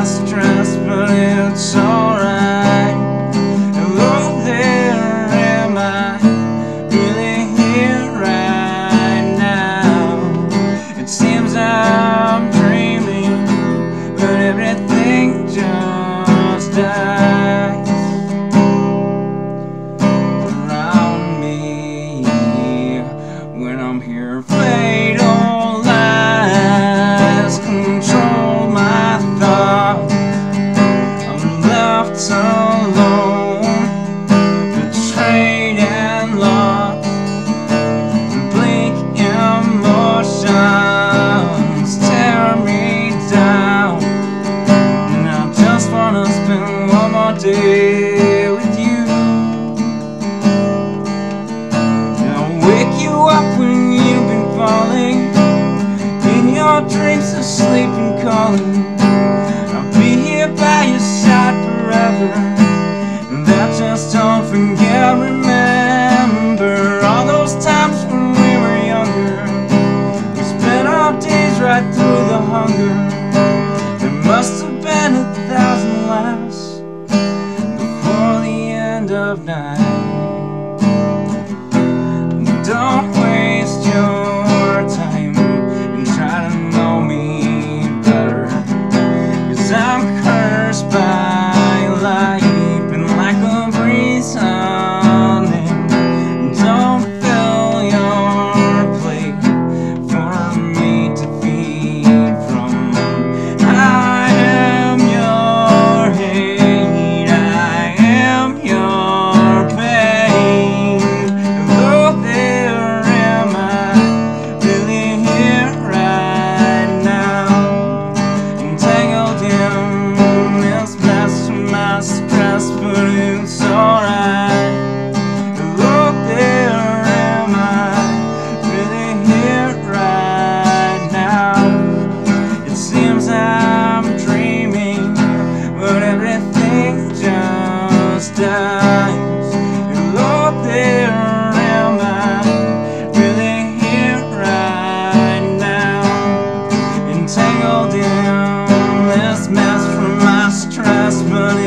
lost trust, but it's alright. Hello there, am I really here right now? It seems I'm dreaming, but everything just dies around me when I'm here played on. Alone, betrayed and lost, bleak emotions tear me down, and I just wanna spend one more day with you. And I'll wake you up when you've been falling, in your dreams of sleep and calling. I'll be here by your side forever, and I just don't forget. Remember all those times when we were younger, we spent our days right through the hunger. There must have been 1,000 laughs before the end of night. Don't waste your time and try to know me better, 'cause I'm cursed by times. Hello there, am I really here right now? Entangled in this mess from my stress, but